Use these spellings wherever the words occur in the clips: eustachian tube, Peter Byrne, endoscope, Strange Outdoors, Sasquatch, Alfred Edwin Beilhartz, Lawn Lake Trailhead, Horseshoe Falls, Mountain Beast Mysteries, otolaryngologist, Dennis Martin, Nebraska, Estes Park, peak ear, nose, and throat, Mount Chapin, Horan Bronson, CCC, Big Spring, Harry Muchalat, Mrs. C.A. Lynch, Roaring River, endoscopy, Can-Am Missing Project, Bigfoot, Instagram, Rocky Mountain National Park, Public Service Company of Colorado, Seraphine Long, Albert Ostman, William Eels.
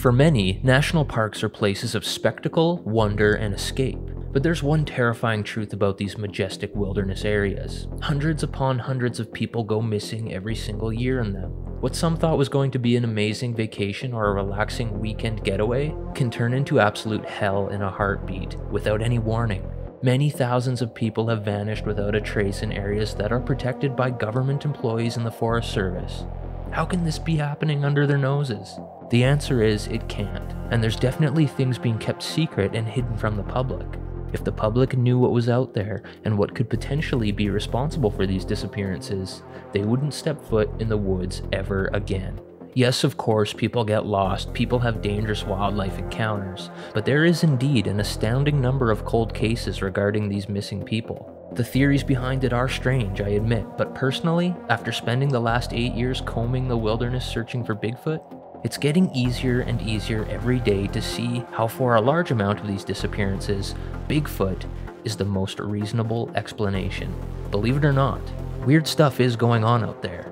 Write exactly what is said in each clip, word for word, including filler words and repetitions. For many, national parks are places of spectacle, wonder, and escape. But there's one terrifying truth about these majestic wilderness areas. Hundreds upon hundreds of people go missing every single year in them. What some thought was going to be an amazing vacation or a relaxing weekend getaway can turn into absolute hell in a heartbeat without any warning. Many thousands of people have vanished without a trace in areas that are protected by government employees and the Forest Service. How can this be happening under their noses? The answer is it can't, and there's definitely things being kept secret and hidden from the public. If the public knew what was out there and what could potentially be responsible for these disappearances, they wouldn't step foot in the woods ever again. Yes, of course, people get lost, people have dangerous wildlife encounters, but there is indeed an astounding number of cold cases regarding these missing people. The theories behind it are strange, I admit, but personally, after spending the last eight years combing the wilderness searching for Bigfoot, it's getting easier and easier every day to see how, for a large amount of these disappearances, Bigfoot is the most reasonable explanation. Believe it or not, weird stuff is going on out there.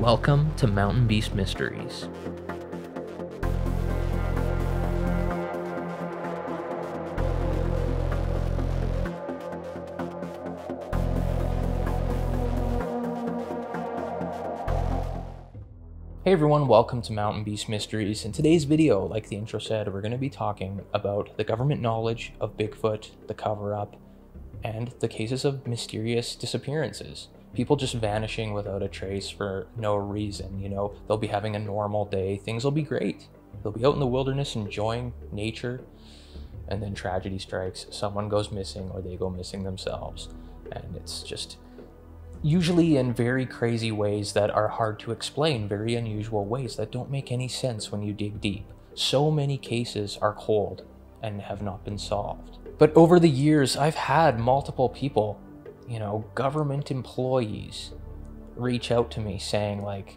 Welcome to Mountain Beast Mysteries. Hey everyone, welcome to Mountain Beast Mysteries. In today's video, like the intro said, we're going to be talking about the government knowledge of Bigfoot, the cover-up, and the cases of mysterious disappearances. People just vanishing without a trace for no reason, you know? They'll be having a normal day, things will be great. They'll be out in the wilderness enjoying nature, and then tragedy strikes. Someone goes missing or they go missing themselves, and it's just usually in very crazy ways that are hard to explain, very unusual ways that don't make any sense when you dig deep. So many cases are cold and have not been solved. But over the years, I've had multiple people, you know, government employees, reach out to me saying, like,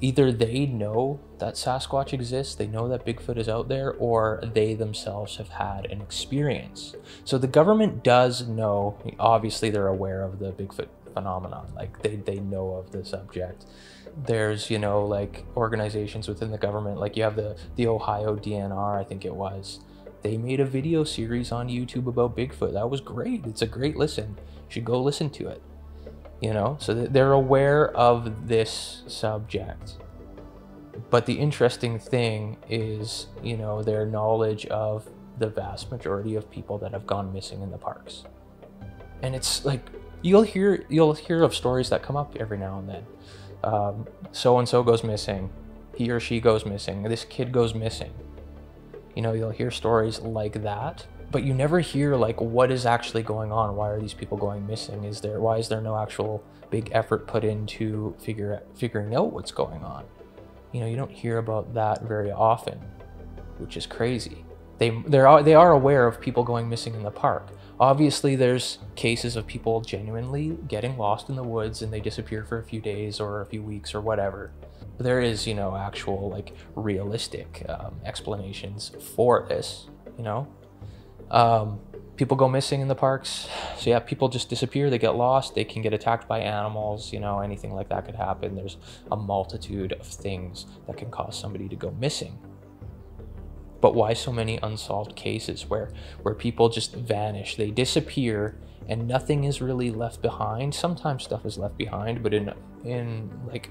either they know that Sasquatch exists, they know that Bigfoot is out there, or they themselves have had an experience. So the government does know, obviously they're aware of the Bigfoot phenomenon, like they, they know of the subject. There's, you know, like organizations within the government, like you have the, the Ohio D N R, I think it was. They made a video series on YouTube about Bigfoot. That was great. It's a great listen. You should go listen to it. You know, so they're aware of this subject. But the interesting thing is, you know, their knowledge of the vast majority of people that have gone missing in the parks. And it's like, You'll hear you'll hear of stories that come up every now and then. Um, so-and-so goes missing. He or she goes missing. This kid goes missing. You know, you'll hear stories like that, but you never hear, like, what is actually going on? Why are these people going missing? Is there, why is there no actual big effort put into figure, figuring out what's going on? You know, you don't hear about that very often, which is crazy. They, they're, they are aware of people going missing in the park. Obviously, there's cases of people genuinely getting lost in the woods and they disappear for a few days or a few weeks or whatever. But there is, you know, actual, like, realistic um, explanations for this, you know? Um, people go missing in the parks. So yeah, people just disappear, they get lost, they can get attacked by animals, you know, anything like that could happen. There's a multitude of things that can cause somebody to go missing. But why so many unsolved cases where, where people just vanish, they disappear, and nothing is really left behind? Sometimes stuff is left behind, but in, in like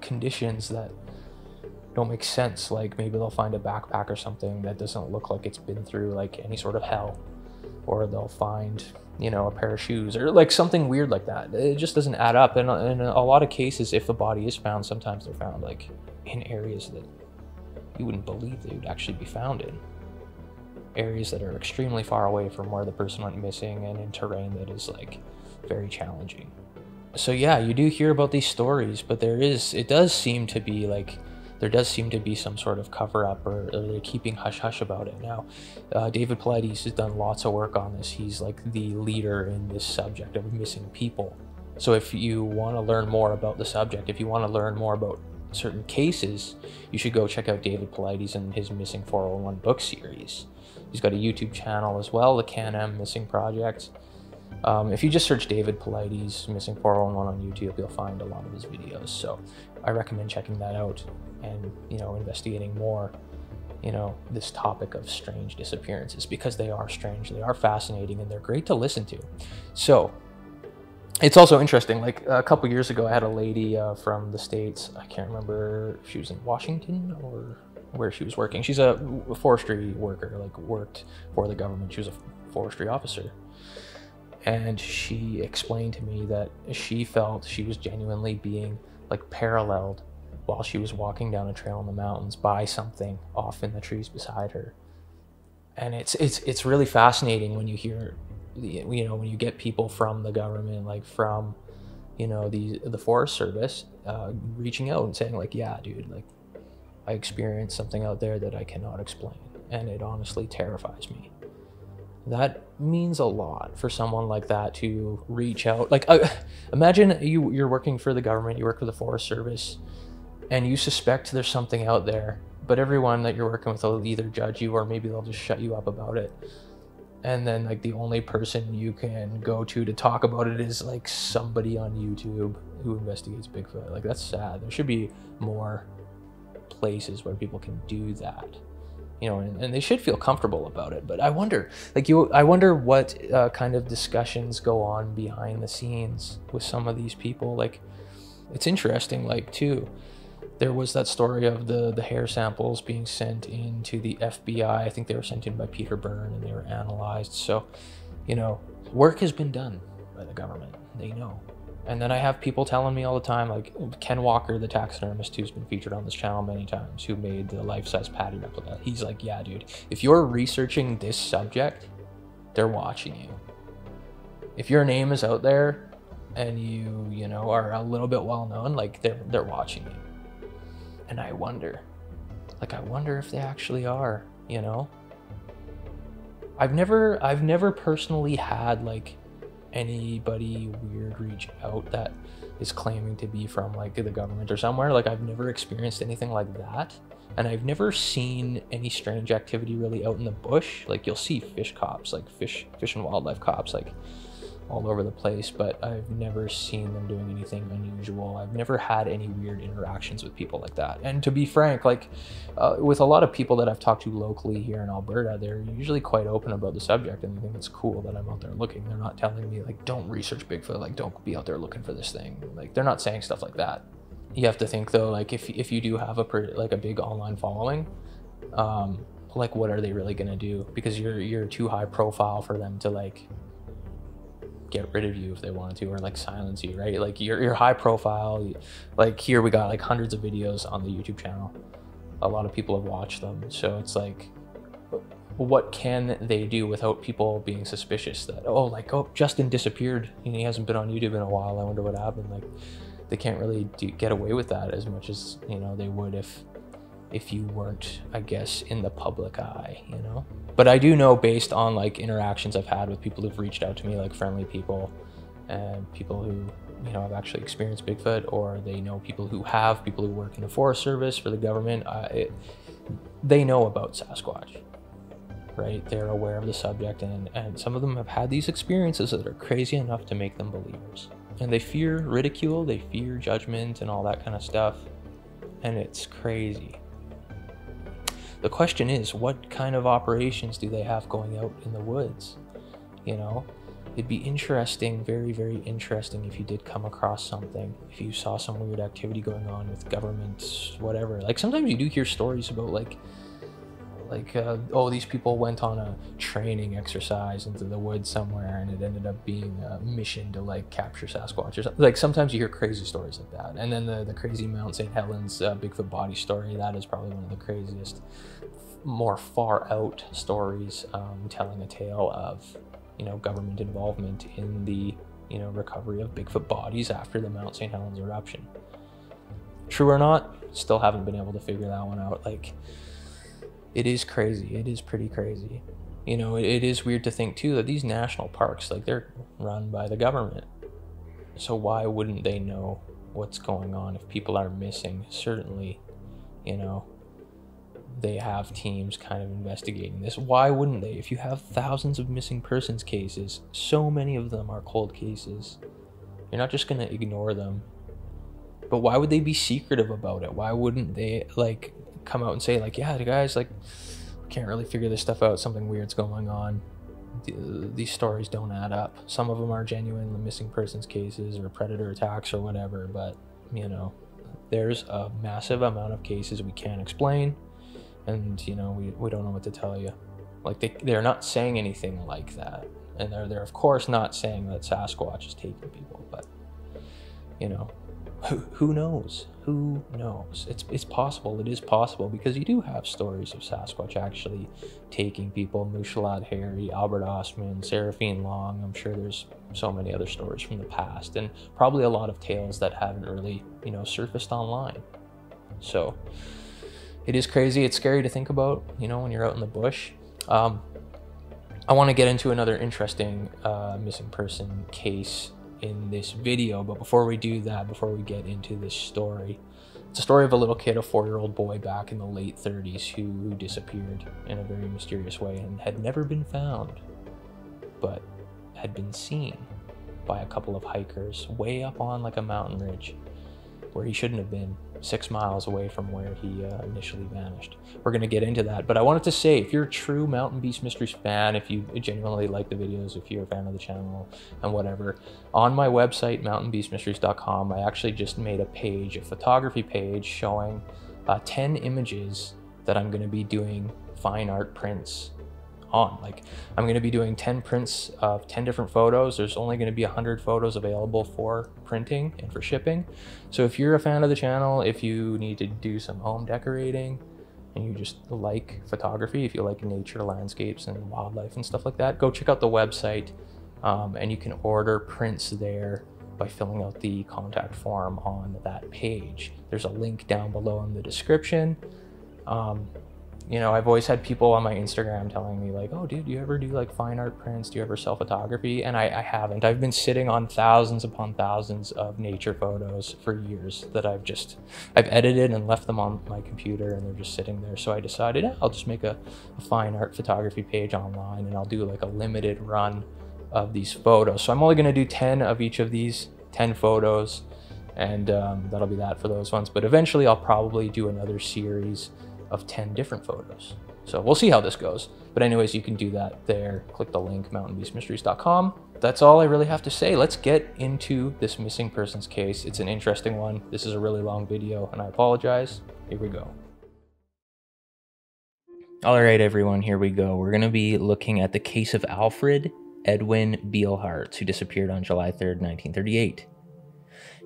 conditions that don't make sense. Like maybe they'll find a backpack or something that doesn't look like it's been through like any sort of hell, or they'll find, you know, a pair of shoes or like something weird like that. It just doesn't add up. And in a lot of cases, if the body is found, sometimes they're found like in areas that you wouldn't believe they would actually be found in. Areas that are extremely far away from where the person went missing and in terrain that is like very challenging. So yeah, you do hear about these stories, but there is, it does seem to be like, there does seem to be some sort of cover-up, or, or they're keeping hush-hush about it. Now, uh, David Paulides has done lots of work on this. He's like the leader in this subject of missing people. So if you want to learn more about the subject, if you want to learn more about certain cases, you should go check out David Paulides and his Missing four oh one book series. He's got a YouTube channel as well, the Can-Am Missing Project. Um, if you just search David Paulides Missing four oh one on YouTube, you'll find a lot of his videos. So I recommend checking that out and, you know, investigating more you know, this topic of strange disappearances, because they are strange, they are fascinating, and they're great to listen to. So it's also interesting, like a couple years ago, I had a lady uh, from the States. I can't remember if she was in Washington or where she was working. She's a forestry worker, like worked for the government. She was a forestry officer. And she explained to me that she felt she was genuinely being like paralleled while she was walking down a trail in the mountains by something off in the trees beside her. And it's, it's, it's really fascinating when you hear, you know, when you get people from the government, like from, you know, the the Forest Service, uh, reaching out and saying like, yeah, dude, like I experienced something out there that I cannot explain, and it honestly terrifies me. That means a lot for someone like that to reach out. Like, uh, imagine you you're working for the government, you work for the Forest Service, and you suspect there's something out there, but everyone that you're working with will either judge you or maybe they'll just shut you up about it. And then like the only person you can go to to talk about it is like somebody on YouTube who investigates Bigfoot. Like, that's sad. There should be more places where people can do that, you know, and, and they should feel comfortable about it. But I wonder, like you, I wonder what uh, kind of discussions go on behind the scenes with some of these people. Like, it's interesting, like too, there was that story of the, the hair samples being sent into the F B I. I think they were sent in by Peter Byrne, and they were analyzed. So, you know, work has been done by the government. They know. And then I have people telling me all the time, like Ken Walker, the taxidermist, who's been featured on this channel many times, who made the life-size Patty replica. He's like, yeah, dude, if you're researching this subject, they're watching you. If your name is out there and you, you know, are a little bit well-known, like they're, they're watching you. And I wonder, like, I wonder if they actually are, you know? I've never, I've never personally had like anybody weird reach out that is claiming to be from like the government or somewhere. Like, I've never experienced anything like that. And I've never seen any strange activity really out in the bush. Like, you'll see fish cops, like fish, fish and wildlife cops, like all over the place, but I've never seen them doing anything unusual. I've never had any weird interactions with people like that. And to be frank, like uh, with a lot of people that I've talked to locally here in Alberta, they're usually quite open about the subject, and they think it's cool that I'm out there looking. They're not telling me like, don't research Bigfoot, like don't be out there looking for this thing. Like, they're not saying stuff like that. You have to think though, like if, if you do have a pretty, like a big online following, um, like what are they really gonna do? Because you're, you're too high profile for them to like, get rid of you if they wanted to, or like silence you, right? Like you're, you're high profile. Like here we got like hundreds of videos on the YouTube channel. A lot of people have watched them. So it's like, what can they do without people being suspicious that, oh, like, oh, Justin disappeared and he hasn't been on YouTube in a while. I wonder what happened. Like they can't really do, get away with that as much as, you know, they would if, if you weren't, I guess, in the public eye, you know? But I do know, based on like interactions I've had with people who've reached out to me, like friendly people and people who, you know, have actually experienced Bigfoot, or they know people who have, people who work in the Forest Service for the government, uh, it, they know about Sasquatch, right? They're aware of the subject, and, and some of them have had these experiences that are crazy enough to make them believers. And they fear ridicule, they fear judgment and all that kind of stuff. And it's crazy. The question is, what kind of operations do they have going out in the woods? You know, it'd be interesting, very, very interesting if you did come across something, if you saw some weird activity going on with governments, whatever. Like sometimes you do hear stories about like, like, uh, oh, these people went on a training exercise into the woods somewhere and it ended up being a mission to like capture Sasquatch or something. Like sometimes you hear crazy stories like that. And then the, the crazy Mount Saint Helens uh, Bigfoot body story, that is probably one of the craziest, more far out stories um, telling a tale of, you know, government involvement in the, you know, recovery of Bigfoot bodies after the Mount Saint Helens eruption. True or not, still haven't been able to figure that one out. Like, it is crazy. It is pretty crazy. You know, it, it is weird to think too that these national parks, like they're run by the government. So why wouldn't they know what's going on if people are missing? Certainly, you know, they have teams kind of investigating this. Why wouldn't they? If you have thousands of missing persons cases, so many of them are cold cases. You're not just going to ignore them. But why would they be secretive about it? Why wouldn't they like come out and say, like, yeah, the guys, like, can't really figure this stuff out. Something weird's going on. These stories don't add up. Some of them are genuine missing persons cases or predator attacks or whatever, but, you know, there's a massive amount of cases we can't explain, and, you know, we, we don't know what to tell you. Like, they, they're not saying anything like that, and they're, they're of course not saying that Sasquatch is taking people, but, you know, who, who knows? Who knows? It's, it's possible. It is possible, because you do have stories of Sasquatch actually taking people. Muchalat, Harry, Albert Ostman, Seraphine Long. I'm sure there's so many other stories from the past, and probably a lot of tales that haven't really, you know, surfaced online. So it is crazy. It's scary to think about, you know, when you're out in the bush. Um, I want to get into another interesting uh, missing person case in this video, but before we do that, before we get into this story, it's a story of a little kid, a four-year-old boy back in the late thirties who, who disappeared in a very mysterious way and had never been found, but had been seen by a couple of hikers way up on like a mountain ridge where he shouldn't have been, six miles away from where he uh, initially vanished. We're going to get into that, but I wanted to say, if you're a true Mountain Beast Mysteries fan, if you genuinely like the videos, if you're a fan of the channel and whatever, on my website, mountain beast mysteries dot com, I actually just made a page, a photography page, showing uh, ten images that I'm going to be doing fine art prints on. Like, I'm going to be doing ten prints of ten different photos. There's only going to be one hundred photos available for printing and for shipping. So if you're a fan of the channel, if you need to do some home decorating and you just like photography, if you like nature, landscapes and wildlife and stuff like that, go check out the website, um, and you can order prints there by filling out the contact form on that page. There's a link down below in the description. Um, You know, I've always had people on my Instagram telling me, like, oh, dude, do you ever do, like, fine art prints? Do you ever sell photography? And I, I haven't. I've been sitting on thousands upon thousands of nature photos for years that I've just, I've edited and left them on my computer, and they're just sitting there. So I decided, yeah, I'll just make a, a fine art photography page online, and I'll do, like, a limited run of these photos. So I'm only going to do ten of each of these ten photos, and um, that'll be that for those ones. But eventually I'll probably do another series of ten different photos. So we'll see how this goes. But anyways, you can do that there. Click the link, mountain beast mysteries dot com. That's all I really have to say. Let's get into this missing persons case. It's an interesting one. This is a really long video, and I apologize. Here we go. All right, everyone, here we go. We're gonna be looking at the case of Alfred Edwin Beilhartz, who disappeared on July third, nineteen thirty-eight,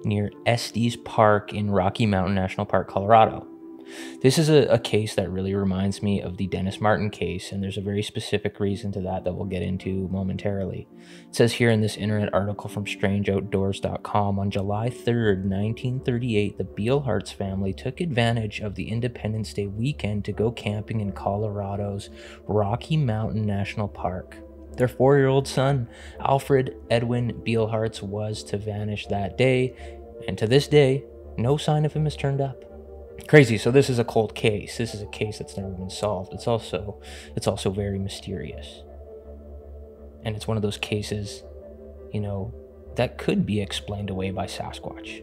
near Estes Park in Rocky Mountain National Park, Colorado. This is a, a case that really reminds me of the Dennis Martin case, and there's a very specific reason to that that we'll get into momentarily. It says here in this internet article from strange outdoors dot com, on July third, nineteen thirty-eight, the Beilhartz family took advantage of the Independence Day weekend to go camping in Colorado's Rocky Mountain National Park. Their four-year-old son, Alfred Edwin Beilhartz, was to vanish that day, and to this day, no sign of him has turned up. Crazy. So this is a cold case. This is a case that's never been solved. It's also, it's also very mysterious. And it's one of those cases, you know, that could be explained away by Sasquatch.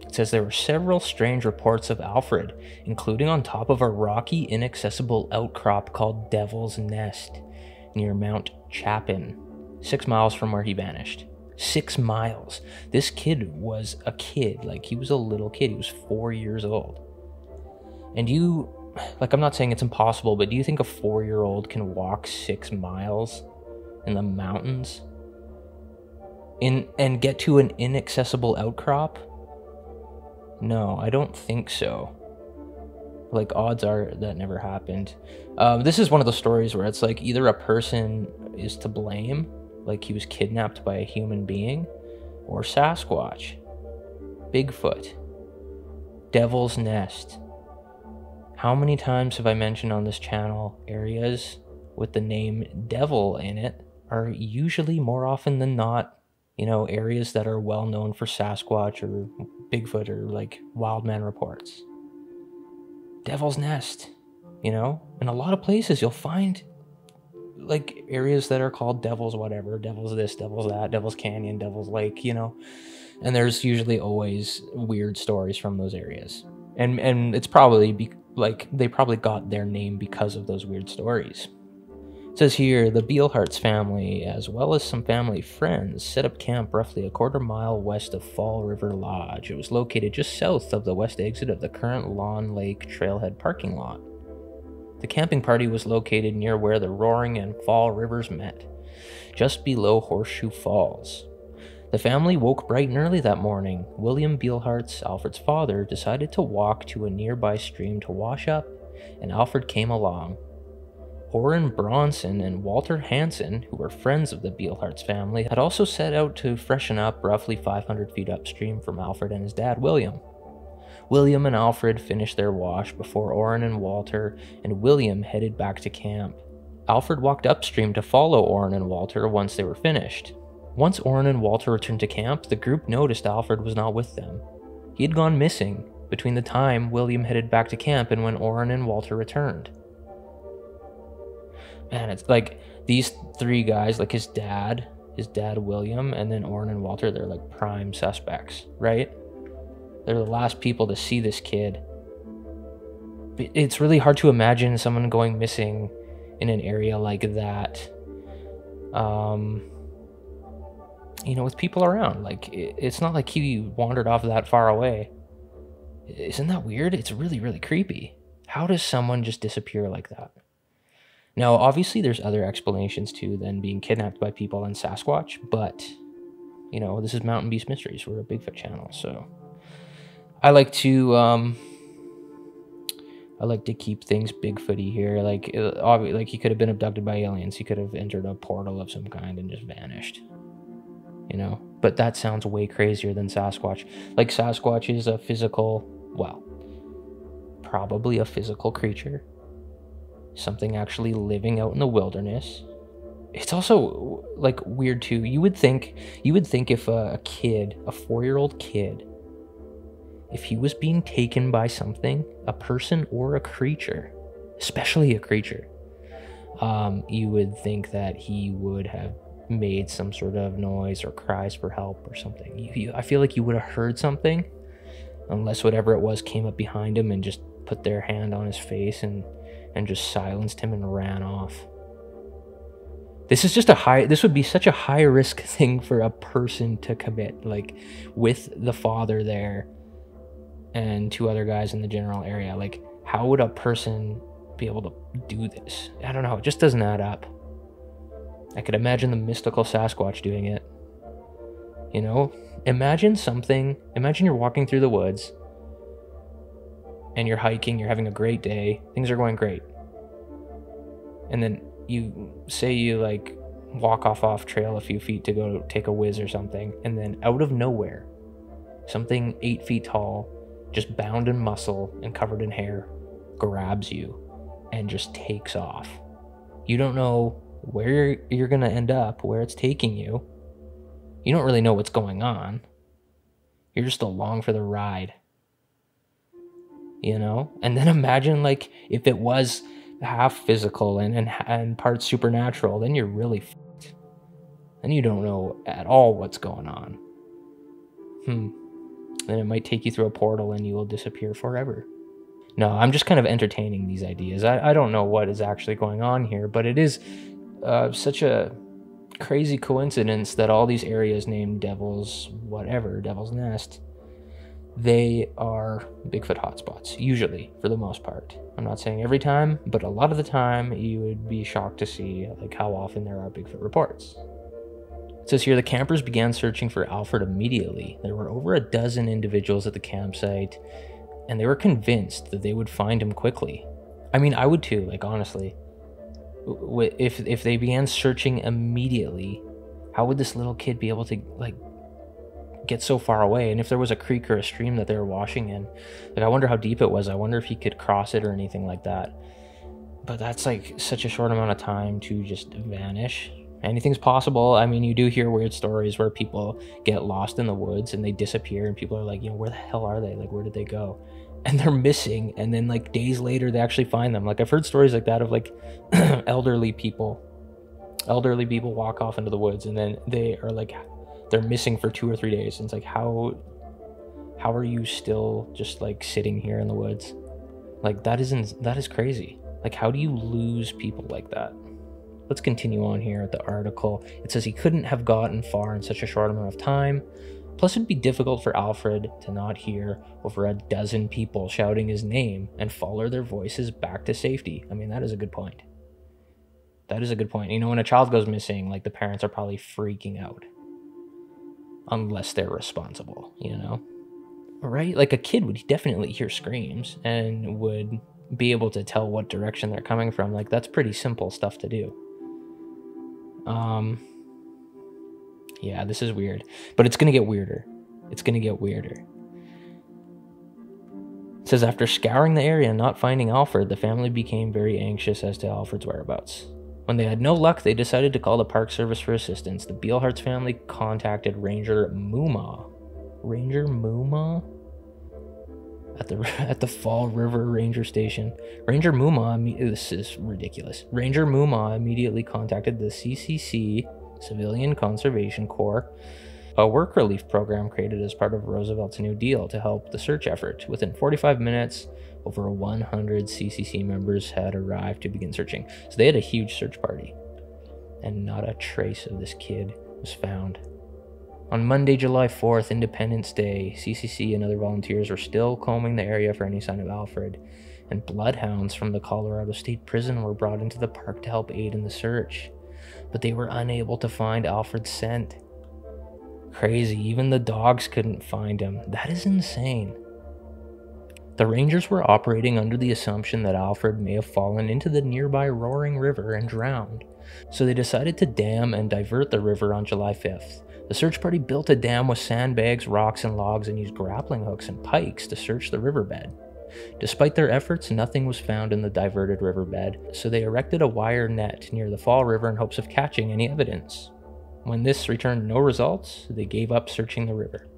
It says there were several strange reports of Alfred, including on top of a rocky, inaccessible outcrop called Devil's Nest near Mount Chapin, six miles from where he vanished. Six miles. This kid was a kid. Like, he was a little kid. He was four years old. And you, like, I'm not saying it's impossible, but do you think a four-year-old can walk six miles in the mountains in and get to an inaccessible outcrop? No, I don't think so. Like, odds are that never happened. Um, this is one of those stories where it's like either a person is to blame, like he was kidnapped by a human being, or Sasquatch, Bigfoot, Devil's Nest. How many times have I mentioned on this channel, areas with the name devil in it are usually more often than not, you know, areas that are well known for Sasquatch or Bigfoot or like Wildman reports. Devil's Nest, you know, in a lot of places you'll find like areas that are called devils whatever, devils this, devils that, Devil's Canyon, Devil's Lake, you know, and there's usually always weird stories from those areas, and and it's probably be like, they probably got their name because of those weird stories. It says here, the Beilhartz family, as well as some family friends, set up camp roughly a quarter mile west of Fall River Lodge. It was located just south of the west exit of the current Lawn Lake Trailhead parking lot. The camping party was located near where the Roaring and Fall Rivers met, just below Horseshoe Falls. The family woke bright and early that morning. William Beilhartz, Alfred's father, decided to walk to a nearby stream to wash up, and Alfred came along. Horan Bronson and Walter Hansen, who were friends of the Beilhartz family, had also set out to freshen up roughly five hundred feet upstream from Alfred and his dad, William. William and Alfred finished their wash before Horan and Walter and William headed back to camp. Alfred walked upstream to follow Horan and Walter once they were finished. Once Horan and Walter returned to camp, the group noticed Alfred was not with them. He had gone missing between the time William headed back to camp and when Horan and Walter returned. Man, it's like these three guys, like his dad, his dad William, and then Horan and Walter, they're like prime suspects, right? They're the last people to see this kid. It's really hard to imagine someone going missing in an area like that. Um... You know, with people around, like, it's not like he wandered off that far away. Isn't that weird? It's really, really creepy. How does someone just disappear like that? Now, obviously, there's other explanations, too, than being kidnapped by people and Sasquatch, but, you know, this is Mountain Beast Mysteries. We're a Bigfoot channel, so I like to, um, I like to keep things Bigfooty here. Like, obviously, like, he could have been abducted by aliens. He could have entered a portal of some kind and just vanished. You know, but that sounds way crazier than Sasquatch. Like, Sasquatch is a physical, well, probably a physical creature. Something actually living out in the wilderness. It's also, like, weird, too. You would think, you would think if a kid, a four-year-old kid, if he was being taken by something, a person or a creature, especially a creature, um, you would think that he would have made some sort of noise or cries for help or something. You, you, I feel like you would have heard something, unless whatever it was came up behind him and just put their hand on his face and and just silenced him and ran off. This is just a high. This would be such a high risk thing for a person to commit, like with the father there and two other guys in the general area. Like, how would a person be able to do this? I don't know. It just doesn't add up. I could imagine the mystical Sasquatch doing it. You know, imagine something, imagine you're walking through the woods and you're hiking, you're having a great day, things are going great. And then you say you like walk off off trail a few feet to go take a whiz or something. And then out of nowhere, something eight feet tall, just bound in muscle and covered in hair, grabs you and just takes off. You don't know where you're gonna end up, where it's taking you. You don't really know what's going on. You're just along for the ride, you know? And then imagine, like, if it was half physical and and, and part supernatural, then you're really fucked. And you don't know at all what's going on. Hmm. Then it might take you through a portal and you will disappear forever. No, I'm just kind of entertaining these ideas. I, I don't know what is actually going on here, but it is Uh, such a crazy coincidence that all these areas named Devil's whatever, Devil's Nest, they are Bigfoot hotspots, usually, for the most part. I'm not saying every time, but a lot of the time you would be shocked to see like how often there are Bigfoot reports. It says here, the campers began searching for Alfred immediately. There were over a dozen individuals at the campsite, and they were convinced that they would find him quickly. I mean, I would too, like, honestly. If if they began searching immediately, how would this little kid be able to like get so far away? And if there was a creek or a stream that they were washing in, like, I wonder how deep it was. I wonder if he could cross it or anything like that. But that's like such a short amount of time to just vanish. Anything's possible. I mean, you do hear weird stories where people get lost in the woods and they disappear, and people are like, you know, where the hell are they? Like, where did they go? And they're missing, and then like days later they actually find them. Like, I've heard stories like that of like elderly people elderly people walk off into the woods, and then they are like, they're missing for two or three days, and it's like, how how are you still just like sitting here in the woods? Like, that is ins- that is crazy. Like, how do you lose people like that? Let's continue on here at the article. It says he couldn't have gotten far in such a short amount of time. Plus, it'd be difficult for Alfred to not hear over a dozen people shouting his name and follow their voices back to safety. I mean, that is a good point. That is a good point. You know, when a child goes missing, like, the parents are probably freaking out. Unless they're responsible, you know? Right? Like, a kid would definitely hear screams and would be able to tell what direction they're coming from. Like, that's pretty simple stuff to do. Um, yeah, this is weird, but it's going to get weirder. It's going to get weirder. It says, after scouring the area and not finding Alfred, the family became very anxious as to Alfred's whereabouts. When they had no luck, they decided to call the Park Service for assistance. The Beilhartz family contacted Ranger Muma. Ranger Muma? At the, at the Fall River Ranger Station. Ranger Muma, this is ridiculous. Ranger Muma immediately contacted the C C C, Civilian Conservation Corps, a work relief program created as part of Roosevelt's New Deal to help the search effort. Within forty-five minutes, over one hundred C C C members had arrived to begin searching. So they had a huge search party, and not a trace of this kid was found. On Monday, July fourth, Independence Day, C C C and other volunteers were still combing the area for any sign of Alfred, and bloodhounds from the Colorado State Prison were brought into the park to help aid in the search, but they were unable to find Alfred's scent. Crazy, even the dogs couldn't find him. That is insane. The Rangers were operating under the assumption that Alfred may have fallen into the nearby Roaring River and drowned, so they decided to dam and divert the river on July fifth. The search party built a dam with sandbags, rocks, and logs, and used grappling hooks and pikes to search the riverbed. Despite their efforts, nothing was found in the diverted riverbed, so they erected a wire net near the Fall River in hopes of catching any evidence. When this returned no results, they gave up searching the river.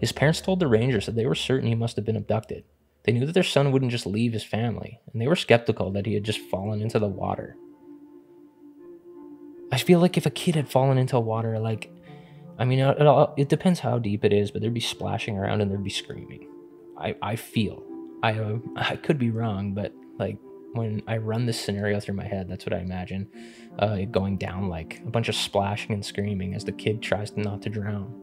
His parents told the Rangers that they were certain he must have been abducted. They knew that their son wouldn't just leave his family, and they were skeptical that he had just fallen into the water. I feel like if a kid had fallen into water, like, I mean, it, all, it depends how deep it is, but there'd be splashing around and there'd be screaming. I, I feel. I, uh, I could be wrong, but, like, when I run this scenario through my head, that's what I imagine. Uh, it going down, like, a bunch of splashing and screaming as the kid tries to not to drown.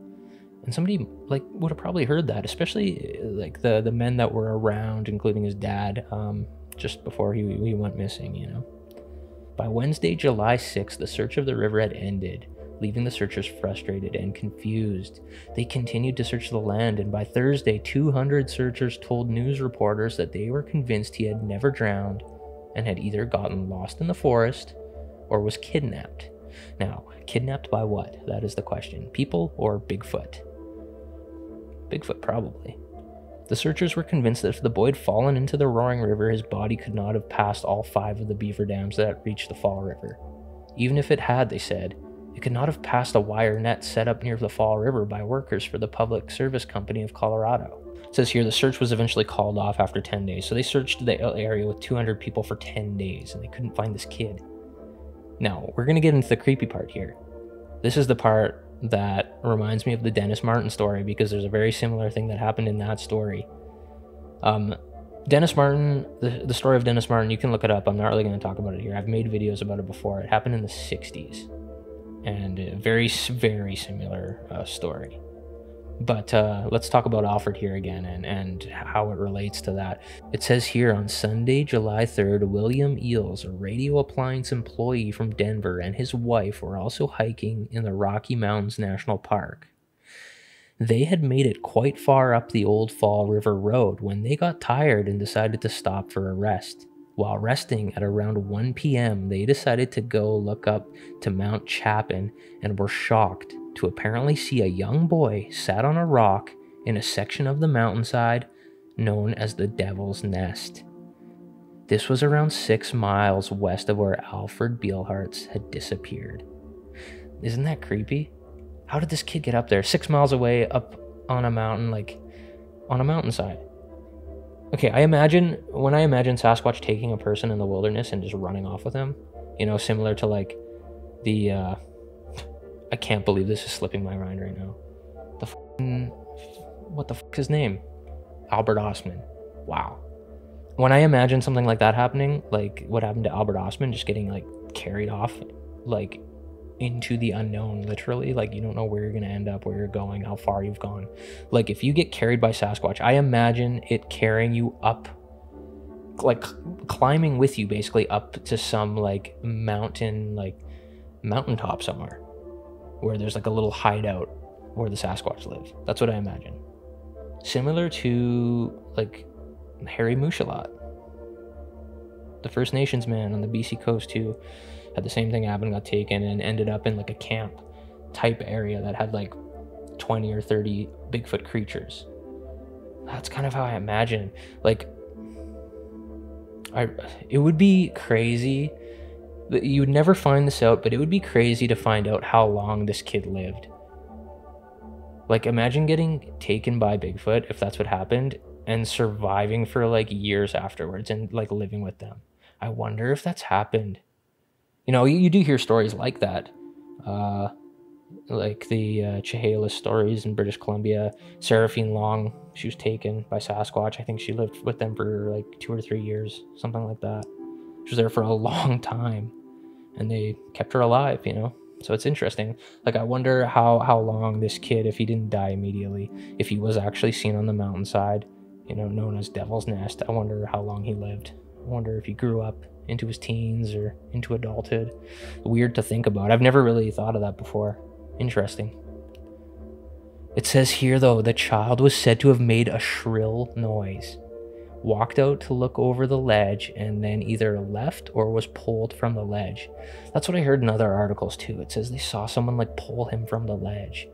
And somebody, like, would have probably heard that, especially, like, the, the men that were around, including his dad, um, just before he, he went missing, you know. By Wednesday, July sixth, the search of the river had ended, leaving the searchers frustrated and confused. They continued to search the land, and by Thursday, two hundred searchers told news reporters that they were convinced he had never drowned and had either gotten lost in the forest or was kidnapped. Now, kidnapped by what? That is the question. People or Bigfoot? Bigfoot, probably. The searchers were convinced that if the boy had fallen into the Roaring River, his body could not have passed all five of the beaver dams that reached the Fall River. Even if it had, they said, it could not have passed a wire net set up near the Fall River by workers for the Public Service Company of Colorado. It says here the search was eventually called off after ten days, so they searched the area with two hundred people for ten days, and they couldn't find this kid. Now, we're going to get into the creepy part here. This is the part that reminds me of the Dennis Martin story, because there's a very similar thing that happened in that story. Um, Dennis Martin, the, the story of Dennis Martin, you can look it up. I'm not really going to talk about it here. I've made videos about it before. It happened in the sixties. And a very, very similar uh, story. But uh, let's talk about Alfred here again and, and how it relates to that. It says here, on Sunday, July third, William Eels, a radio appliance employee from Denver, and his wife were also hiking in the Rocky Mountains National Park. They had made it quite far up the Old Fall River Road when they got tired and decided to stop for a rest. While resting at around one p m, they decided to go look up to Mount Chapin and were shocked to apparently see a young boy sat on a rock in a section of the mountainside known as the Devil's Nest. This was around six miles west of where Alfred Beilhartz had disappeared. Isn't that creepy? How did this kid get up there? Six miles away, up on a mountain, like on a mountainside. Okay, I imagine, when I imagine Sasquatch taking a person in the wilderness and just running off with them, you know, similar to, like, the, uh, I can't believe this is slipping my mind right now. The f***ing, what the f***'s his name? Albert Ostman. Wow. when I imagine something like that happening, like what happened to Albert Ostman, just getting like carried off, like into the unknown, literally, like you don't know where you're gonna end up, where you're going, how far you've gone. Like if you get carried by Sasquatch, I imagine it carrying you up, like climbing with you basically up to some like mountain, like mountaintop somewhere where there's like a little hideout where the Sasquatch live. That's what I imagine. Similar to like Harry Muchalat, the First Nations man on the B C coast who had the same thing happen, got taken and ended up in like a camp type area that had like twenty or thirty Bigfoot creatures. That's kind of how I imagine. Like I, it would be crazy. You would never find this out, but it would be crazy to find out how long this kid lived. Like imagine getting taken by Bigfoot, if that's what happened, and surviving for like years afterwards and like living with them. I wonder if that's happened. You know, you, you do hear stories like that. Uh, like the uh, Chehalis stories in British Columbia. Seraphine Long, she was taken by Sasquatch. I think she lived with them for like two or three years, something like that. She was there for a long time and they kept her alive, you know? So it's interesting. Like, I wonder how, how long this kid, if he didn't die immediately, if he was actually seen on the mountainside, you know, known as Devil's Nest, I wonder how long he lived. I wonder if he grew up into his teens or into adulthood. Weird to think about. I've never really thought of that before. Interesting. It says here, though, the child was said to have made a shrill noise, walked out to look over the ledge, and then either left or was pulled from the ledge. That's what I heard in other articles, too. It says they saw someone, like, pull him from the ledge.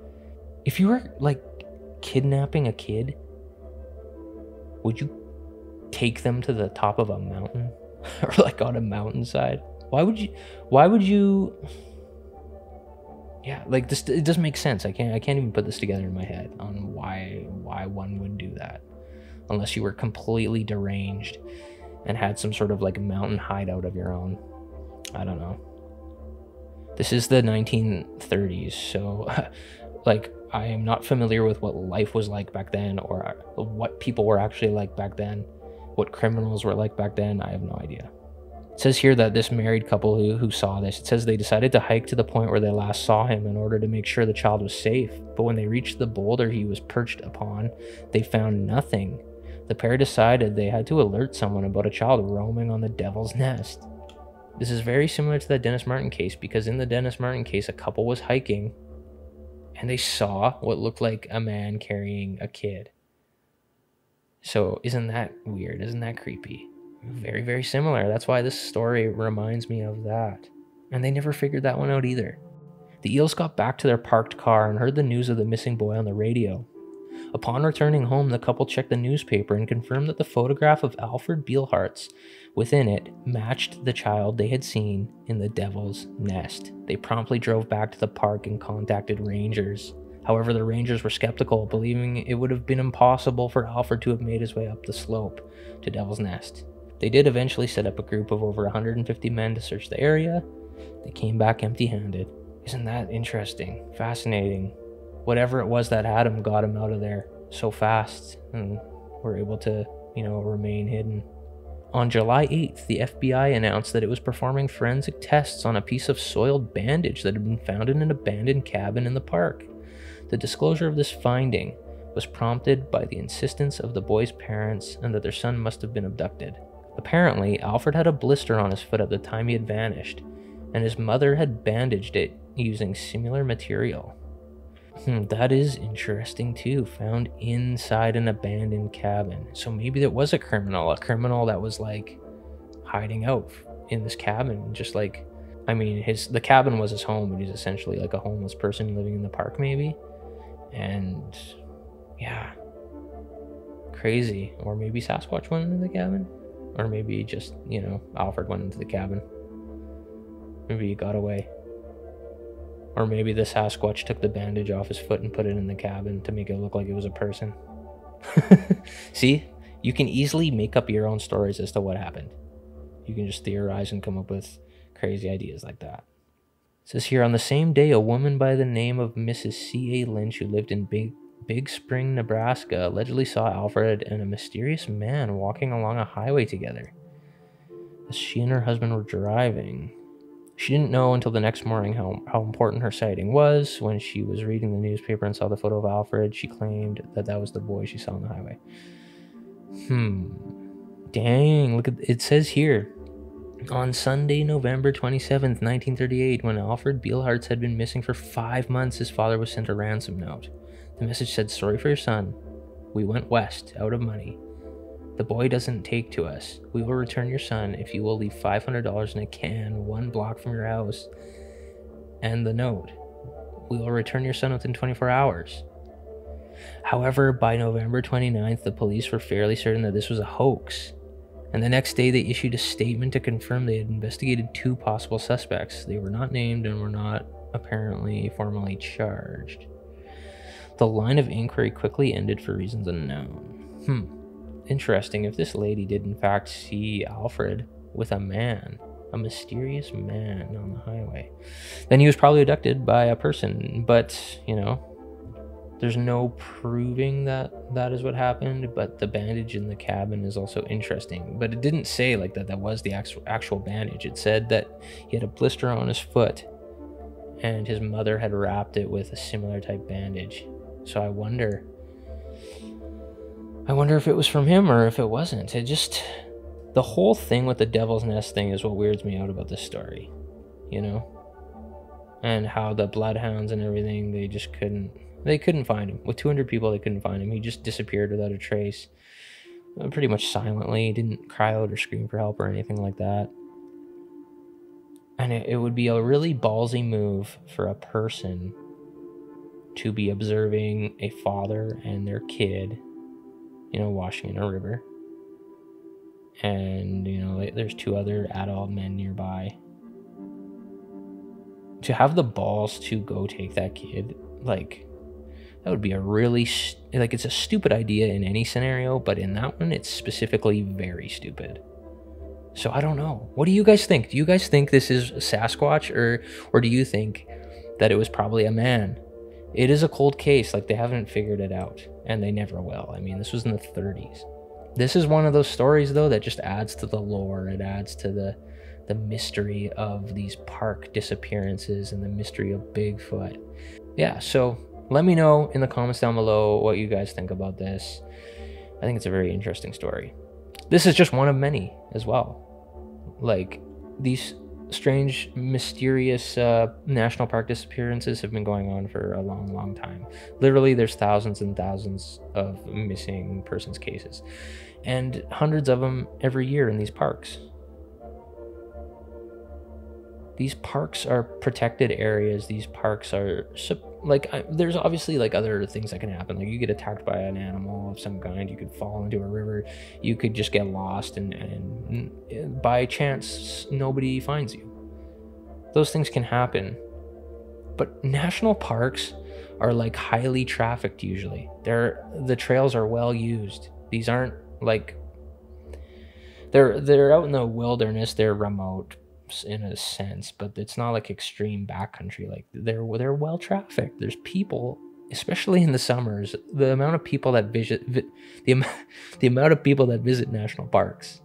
If you were, like, kidnapping a kid, would you take them to the top of a mountain or like on a mountainside? Why would you, why would you, yeah, like this, it doesn't make sense. I can't, I can't even put this together in my head on why, why one would do that unless you were completely deranged and had some sort of like mountain hideout of your own. I don't know. This is the nineteen thirties. So like, I am not familiar with what life was like back then or what people were actually like back then, what criminals were like back then. I have no idea. It says here that this married couple who, who saw this, it says they decided to hike to the point where they last saw him in order to make sure the child was safe. But when they reached the boulder he was perched upon, they found nothing. The pair decided they had to alert someone about a child roaming on the Devil's Nest. This is very similar to the Dennis Martin case, because in the Dennis Martin case, a couple was hiking and they saw what looked like a man carrying a kid. So isn't that weird? Isn't that creepy? Very, very similar. That's why this story reminds me of that. And they never figured that one out either. The Eels got back to their parked car and heard the news of the missing boy on the radio. Upon returning home, the couple checked the newspaper and confirmed that the photograph of Alfred Beilhartz within it matched the child they had seen in the Devil's Nest. They promptly drove back to the park and contacted rangers. However, the rangers were skeptical, believing it would have been impossible for Alfred to have made his way up the slope to Devil's Nest. They did eventually set up a group of over one hundred fifty men to search the area. They came back empty-handed. Isn't that interesting? Fascinating. Whatever it was that had him got him out of there so fast and were able to, you know, remain hidden. On July eighth, the F B I announced that it was performing forensic tests on a piece of soiled bandage that had been found in an abandoned cabin in the park. The disclosure of this finding was prompted by the insistence of the boy's parents and that their son must have been abducted. Apparently, Alfred had a blister on his foot at the time he had vanished, and his mother had bandaged it using similar material. Hmm, that is interesting too, found inside an abandoned cabin. So maybe there was a criminal, a criminal that was like hiding out in this cabin. Just like, I mean, his the cabin was his home, but he's essentially like a homeless person living in the park maybe. And yeah, crazy. Or maybe Sasquatch went into the cabin, or maybe just, you know, Alfred went into the cabin. Maybe he got away. Or maybe the Sasquatch took the bandage off his foot and put it in the cabin to make it look like it was a person. See, you can easily make up your own stories as to what happened. You can just theorize and come up with crazy ideas like that. It says here, on the same day, a woman by the name of Missus C A Lynch, who lived in Big Big Spring, Nebraska, allegedly saw Alfred and a mysterious man walking along a highway together as she and her husband were driving. She didn't know until the next morning how, how important her sighting was. When she was reading the newspaper and saw the photo of Alfred, she claimed that that was the boy she saw on the highway. Hmm. Dang, look at it says here. On Sunday, November twenty-seventh, nineteen thirty-eight, when Alfred Beilhartz had been missing for five months, his father was sent a ransom note. The message said, "Sorry for your son. We went west, out of money. The boy doesn't take to us. We will return your son if you will leave five hundred dollars in a can one block from your house." And the note, "We will return your son within twenty-four hours. However, by November twenty-ninth, the police were fairly certain that this was a hoax. And the next day, they issued a statement to confirm they had investigated two possible suspects. They were not named and were not apparently formally charged. The line of inquiry quickly ended for reasons unknown. Hmm, interesting. If this lady did in fact see Alfred with a man, a mysterious man on the highway, then he was probably abducted by a person. But, you know, there's no proving that that is what happened, but the bandage in the cabin is also interesting. But it didn't say like that that was the actual, actual bandage. It said that he had a blister on his foot and his mother had wrapped it with a similar type bandage. So I wonder, I wonder if it was from him or if it wasn't. It just, the whole thing with the Devil's Nest thing is what weirds me out about this story, you know? And how the bloodhounds and everything, they just couldn't, They couldn't find him. With two hundred people, they couldn't find him. He just disappeared without a trace, pretty much silently. He didn't cry out or scream for help or anything like that. And it, it would be a really ballsy move for a person to be observing a father and their kid, you know, washing in a river. And, you know, there's two other adult men nearby. To have the balls to go take that kid, like... that would be a really, like, it's a stupid idea in any scenario, but in that one, it's specifically very stupid. So I don't know. What do you guys think? Do you guys think this is Sasquatch, or, or do you think that it was probably a man? It is a cold case. Like, they haven't figured it out, and they never will. I mean, this was in the thirties. This is one of those stories, though, that just adds to the lore. It adds to the, the mystery of these park disappearances and the mystery of Bigfoot. Yeah, so... let me know in the comments down below what you guys think about this. I think it's a very interesting story. This is just one of many as well. Like, these strange, mysterious uh, national park disappearances have been going on for a long, long time. Literally, there's thousands and thousands of missing persons cases. And hundreds of them every year in these parks. These parks are protected areas. These parks are... like, I, there's obviously, like, other things that can happen. Like, you get attacked by an animal of some kind. You could fall into a river. You could just get lost, and, and by chance, nobody finds you. Those things can happen. But national parks are, like, highly trafficked, usually. They're, the trails are well used. These aren't, like... They're, they're out in the wilderness. They're remote, in a sense, but it's not like extreme backcountry. Like, they're they're well trafficked. There's people, especially in the summers. The amount of people that visit the amount the amount of people that visit national parks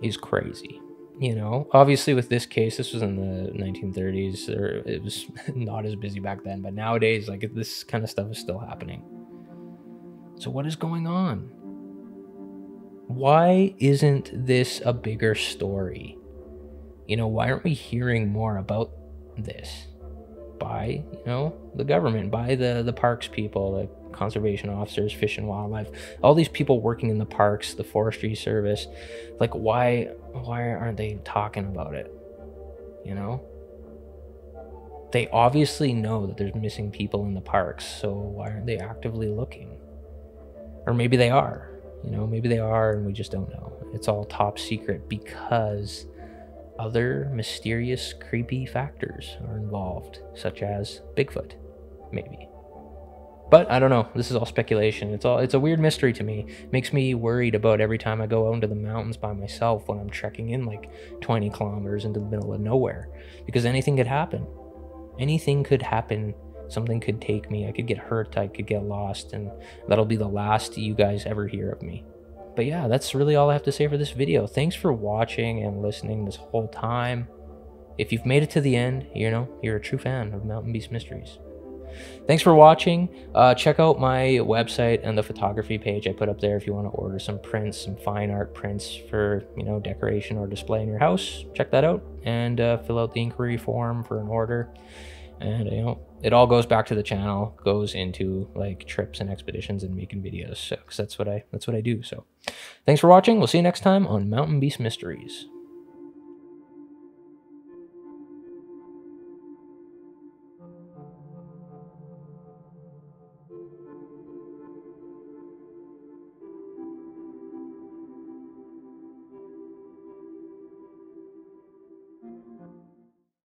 is crazy. You know, obviously with this case, this was in the nineteen thirties. Or it was not as busy back then, but nowadays, like, this kind of stuff is still happening. So what is going on? Why isn't this a bigger story? You know, why aren't we hearing more about this by, you know, the government, by the, the parks people, the conservation officers, fish and wildlife, all these people working in the parks, the forestry service? Like, why, why aren't they talking about it? You know, they obviously know that there's missing people in the parks. So why aren't they actively looking? Or maybe they are, you know, maybe they are, and we just don't know. It's all top secret because other mysterious, creepy factors are involved, such as Bigfoot, maybe. But I don't know. This is all speculation. It's all, it's a weird mystery to me. It makes me worried about every time I go out into the mountains by myself when I'm trekking in like twenty kilometers into the middle of nowhere, because anything could happen. Anything could happen Something could take me. I could get hurt. I could get lost. And that'll be the last you guys ever hear of me. But yeah, that's really all I have to say for this video. Thanks for watching and listening this whole time. If you've made it to the end, you know, you're a true fan of Mountain Beast Mysteries. Thanks for watching. Uh, check out my website and the photography page I put up there if you want to order some prints, some fine art prints for, you know, decoration or display in your house. Check that out and uh, fill out the inquiry form for an order. And, you know, it all goes back to the channel, goes into like trips and expeditions and making videos. So, 'cause that's what I, that's what I do. So thanks for watching. We'll see you next time on Mountain Beast Mysteries.